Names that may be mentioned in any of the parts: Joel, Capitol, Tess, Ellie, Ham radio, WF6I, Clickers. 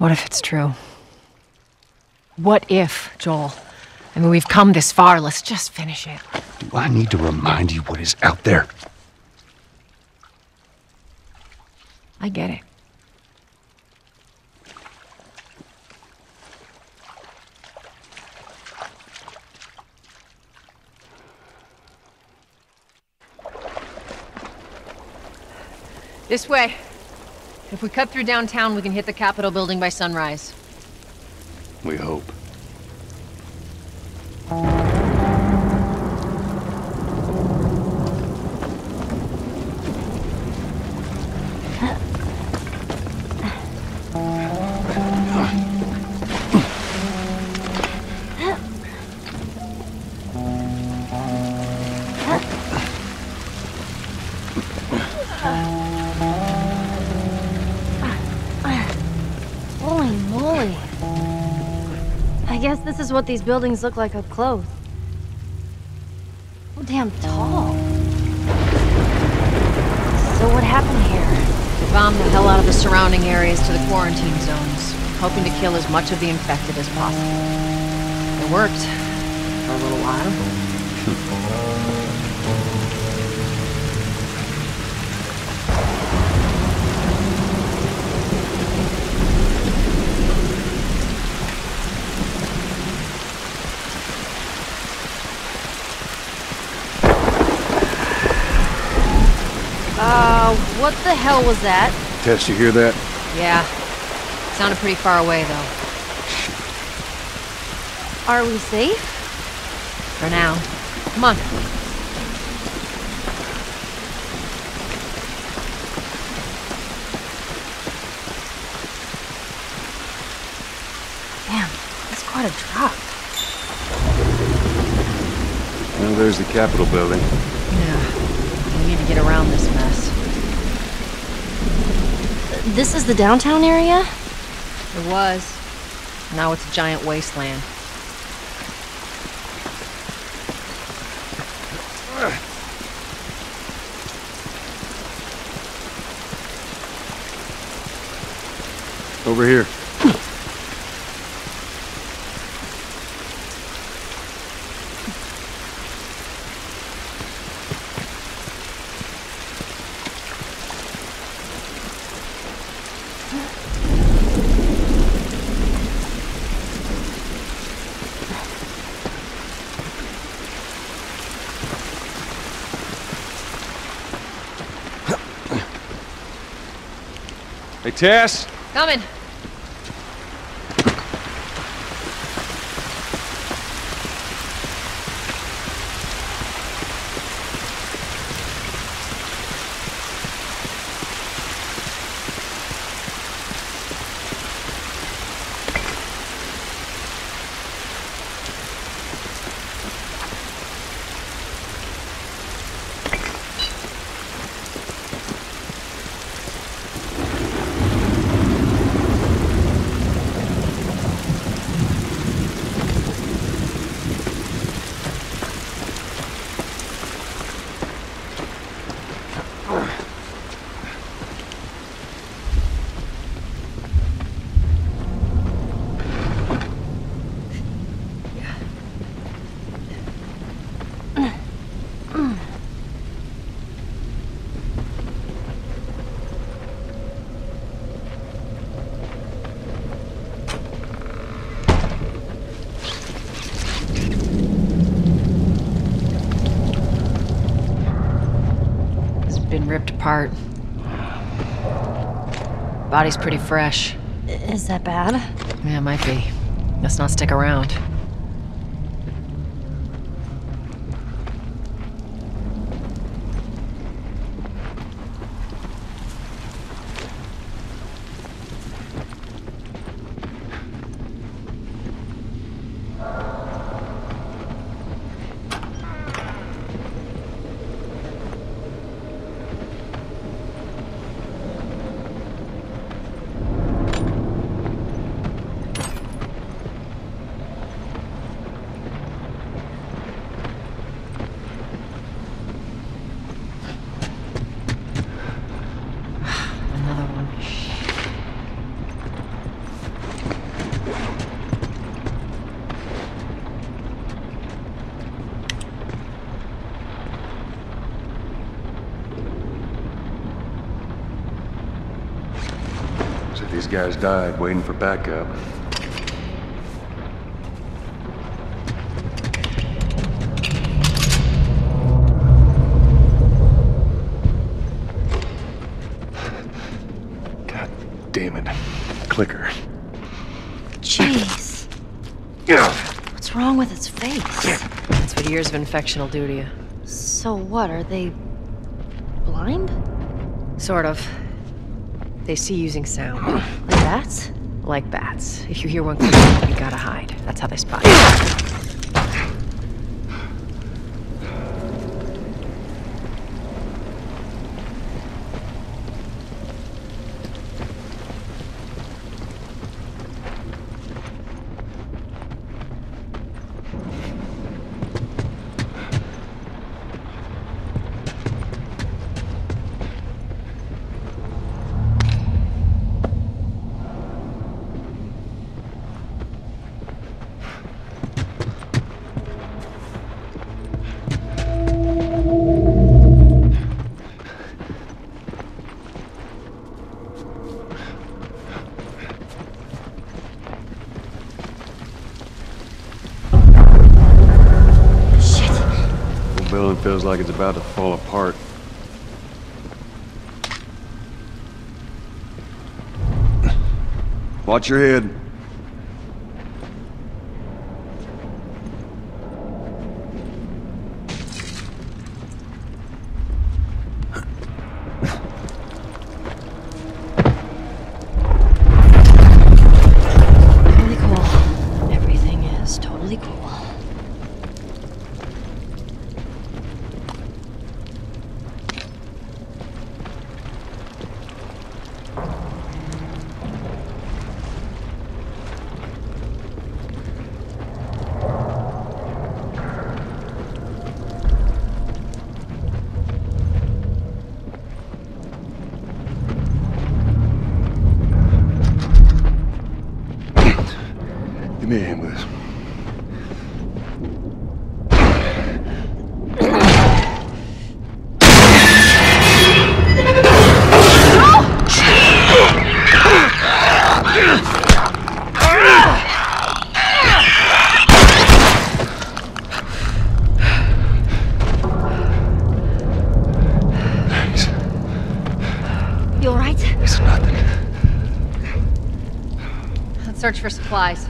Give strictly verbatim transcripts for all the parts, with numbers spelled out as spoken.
What if it's true? What if, Joel? I mean, we've come this far. Let's just finish it. Do I need to remind you what is out there? I get it. This way. If we cut through downtown, we can hit the Capitol building by sunrise. We hope. This is what these buildings look like up close. Oh, damn tall. So what happened here? They bombed the hell out of the surrounding areas to the quarantine zones, hoping to kill as much of the infected as possible. It worked. For a little while. What the hell was that? Tess, you hear that? Yeah. It sounded pretty far away, though. Are we safe? For now. Come on. Damn, that's quite a drop. Well, there's the Capitol building. Yeah. We need to get around this mess. This is the downtown area? It was. Now it's a giant wasteland. Over here. Hey, Tess! Coming! Ripped apart. Body's pretty fresh. Is that bad? Yeah, it might be. Let's not stick around. guys died waiting for backup. God damn it. Clicker. Jeez. What's wrong with its face? That's what years of infection will do to you. So what, are they blind? Sort of. They see using sound. Like bats? Like bats. If you hear one click, you gotta hide. That's how they spot you. Feels like it's about to fall apart. Watch your head. Totally cool. Everything is totally cool. Search for supplies.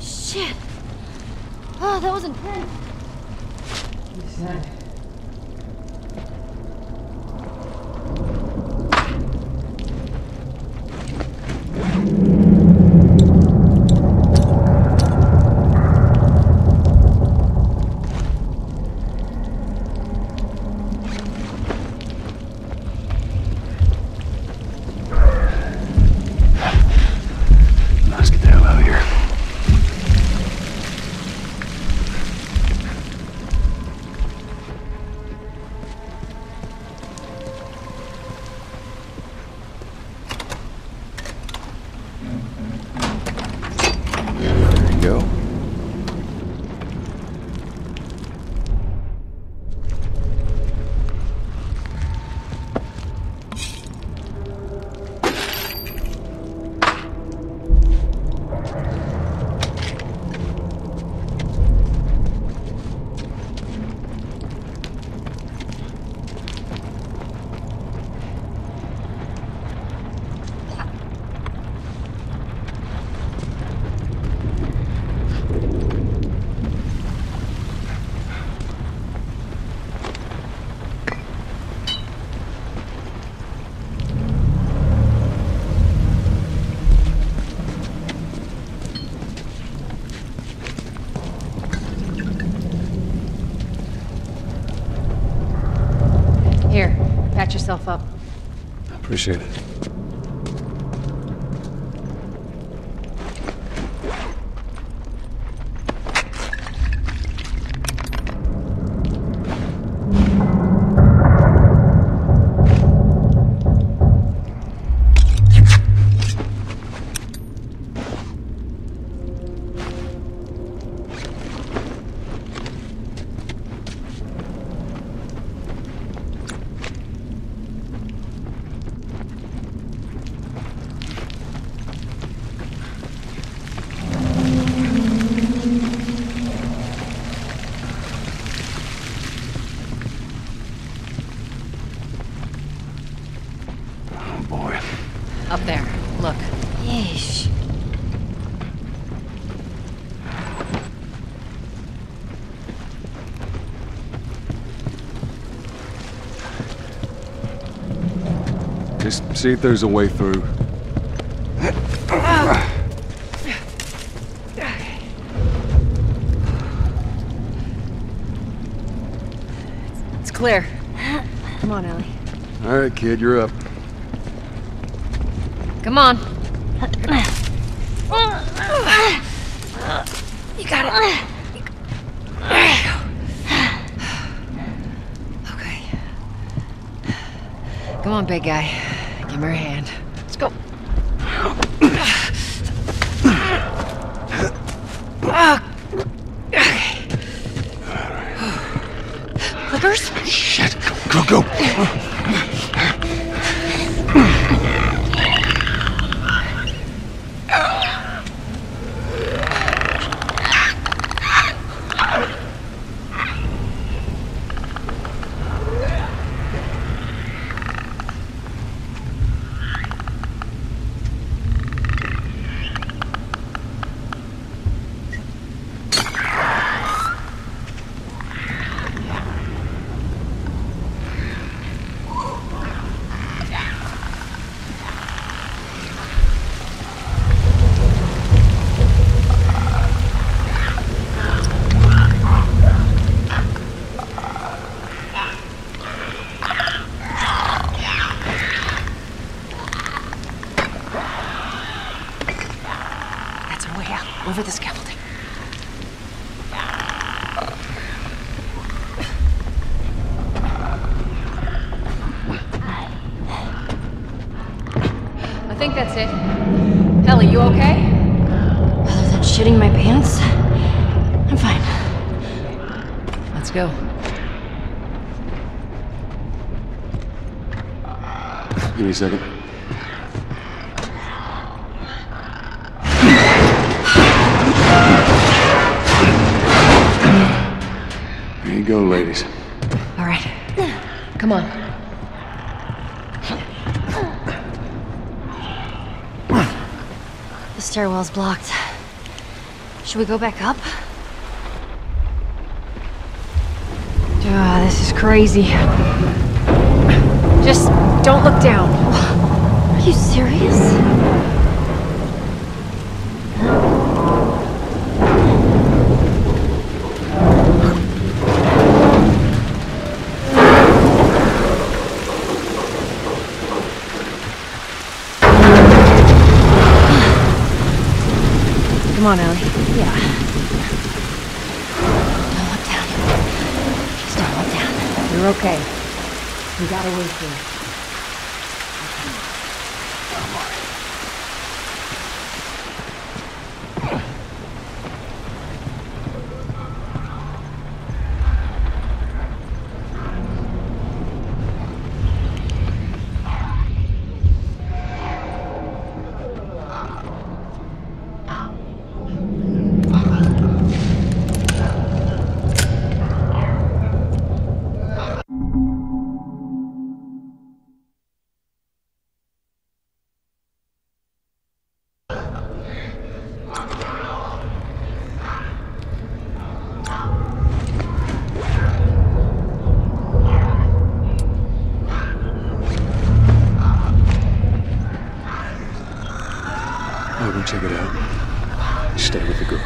Shit. Oh, that was intense. Yeah. Yourself up. I appreciate it. Yeesh. Just see if there's a way through. It's clear. Come on, Ellie. All right, kid, you're up. Come on. You got it. Okay. Come on, big guy. Give her a hand. Let's go. Okay. Clickers? Shit. Go, go. Over this scaffolding. I think that's it. Ellie, you okay? Other than shitting my pants, I'm fine. Let's go. Give me a second. Go, ladies. All right. Come on. The stairwell's blocked. Should we go back up? Oh, this is crazy. Just don't look down. Are you serious? Come on, Ellie. Yeah. Don't look down. Just don't look down. You're okay. We got away from it. Check it out. Stay with the girl.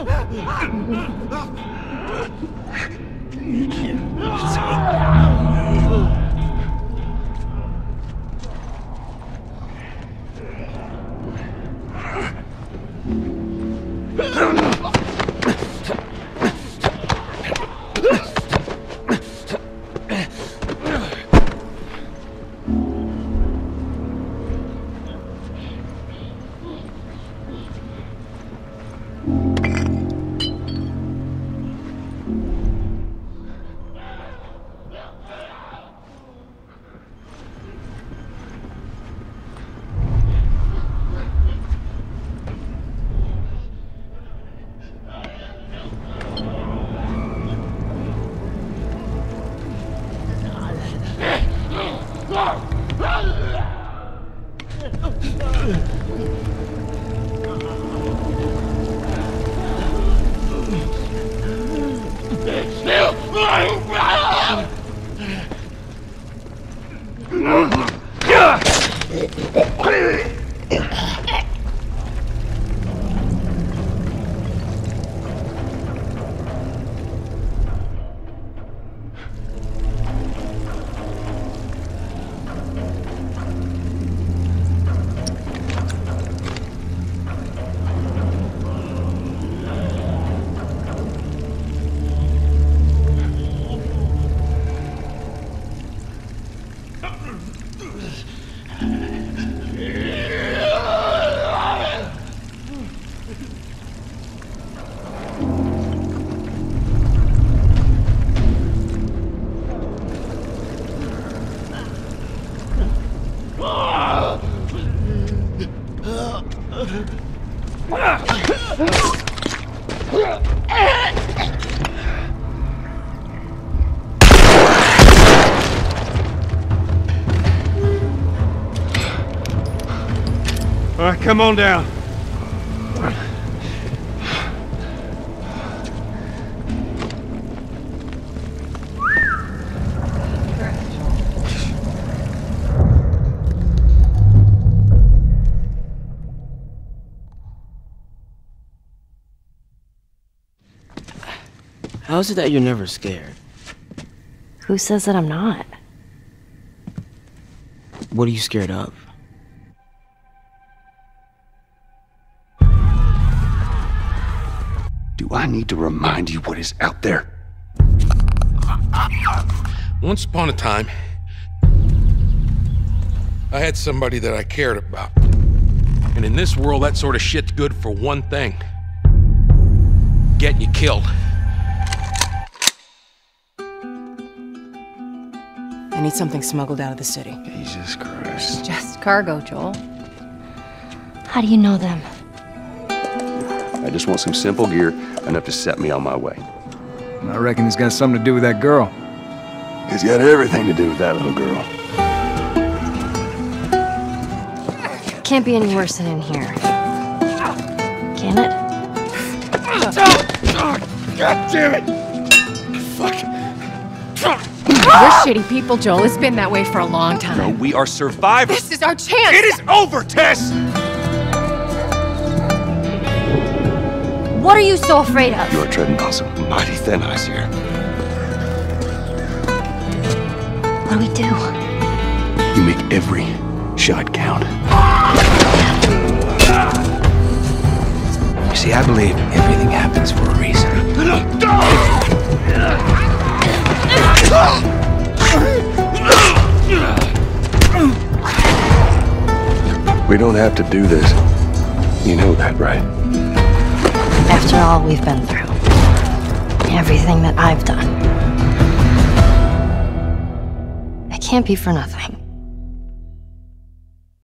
All right, come on down. How is it that you're never scared? Who says that I'm not? What are you scared of? Do I need to remind you what is out there? Once upon a time, I had somebody that I cared about. And in this world, that sort of shit's good for one thing. Getting you killed. I need something smuggled out of the city. Jesus Christ. It's just cargo, Joel. How do you know them? I just want some simple gear, enough to set me on my way. I reckon it's got something to do with that girl. It's got everything to do with that little girl. Can't be any worse than in here. Can it? God damn it! Fuck. We're shitty people, Joel. It's been that way for a long time. No, we are survivors. This is our chance! It is over, Tess! What are you so afraid of? You are treading on some mighty thin ice here. What do we do? You make every shot count. You see, I believe everything happens for a reason. We don't have to do this. You know that, right? After all we've been through, everything that I've done, it can't be for nothing.